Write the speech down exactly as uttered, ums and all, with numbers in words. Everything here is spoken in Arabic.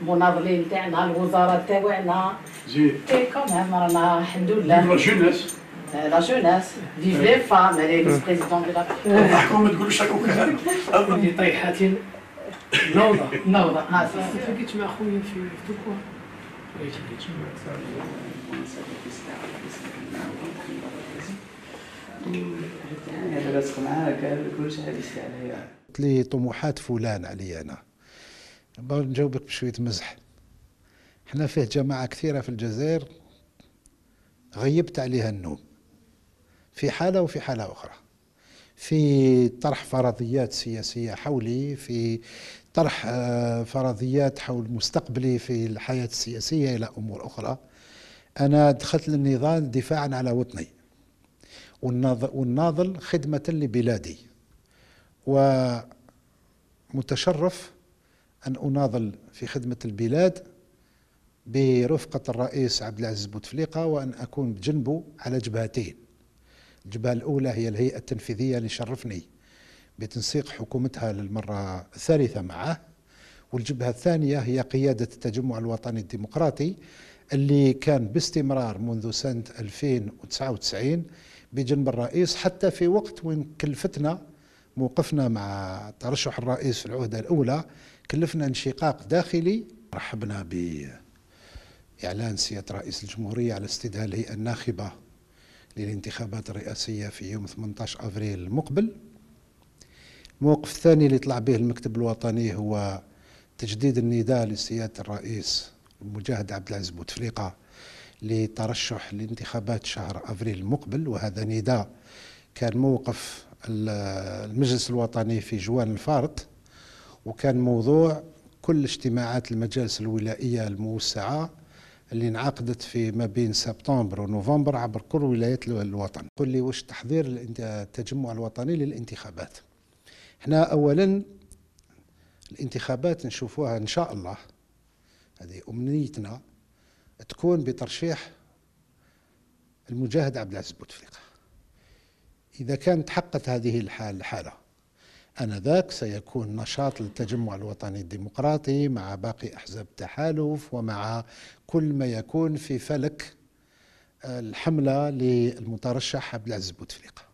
المناضلين تاعنا، الوزارة تاعنا، اي كومام رانا الحمد لله. لا جوناس، لا جوناس، فيف لي فام، فيس بريزيدون دو لا ريبوبليك. احكم ما تقولوش هاك وكلام. أظني طيحات نوضة، نوضة، اه سي سي. فكيت مع خويا في دوكوا. أنا لاصق معاه قال كلشي حابس عليا. قلت لي طموحات فلان علي أنا. نجاوبك بشوية مزح. حنا فيه جماعة كثيرة في الجزائر غيبت عليها النوم. في حالة وفي حالة أخرى. في طرح فرضيات سياسية حولي، في طرح فرضيات حول مستقبلي في الحياة السياسية إلى أمور أخرى. أنا دخلت للنضال دفاعا على وطني، والناضل خدمة لبلادي، ومتشرف أن أناضل في خدمة البلاد برفقة الرئيس عبد العزيز بوتفليقة، وأن أكون بجنبه على جبهتين. الجبهة الأولى هي الهيئة التنفيذية اللي شرفني بتنسيق حكومتها للمرة الثالثة معه، والجبهة الثانية هي قيادة التجمع الوطني الديمقراطي اللي كان باستمرار منذ سنة ألفين وتسعة وتسعين بجنب الرئيس، حتى في وقت وين كلفتنا موقفنا مع ترشح الرئيس في العهدة الأولى كلفنا انشقاق داخلي. رحبنا بإعلان سيادة رئيس الجمهورية على استدعاء الهيئة الناخبة للانتخابات الرئاسية في يوم ثمانية عشر أفريل المقبل. الموقف الثاني اللي طلع به المكتب الوطني هو تجديد النداء لسيادة الرئيس المجاهد عبد العزيز بوتفليقة لترشح لانتخابات شهر أفريل المقبل، وهذا نداء كان موقف المجلس الوطني في جوان الفارط، وكان موضوع كل اجتماعات المجالس الولائية الموسعة اللي انعقدت في ما بين سبتمبر ونوفمبر عبر كل ولايات الوطن. قل لي واش تحضير التجمع الوطني للانتخابات؟ احنا اولا الانتخابات نشوفوها ان شاء الله، هذه امنيتنا، تكون بترشيح المجاهد عبد العزيز بوتفليقة. اذا كانت حقت هذه الحاله انذاك سيكون نشاط للتجمع الوطني الديمقراطي مع باقي احزاب التحالف ومع كل ما يكون في فلك الحمله للمترشح عبد العزيز بوتفليقة.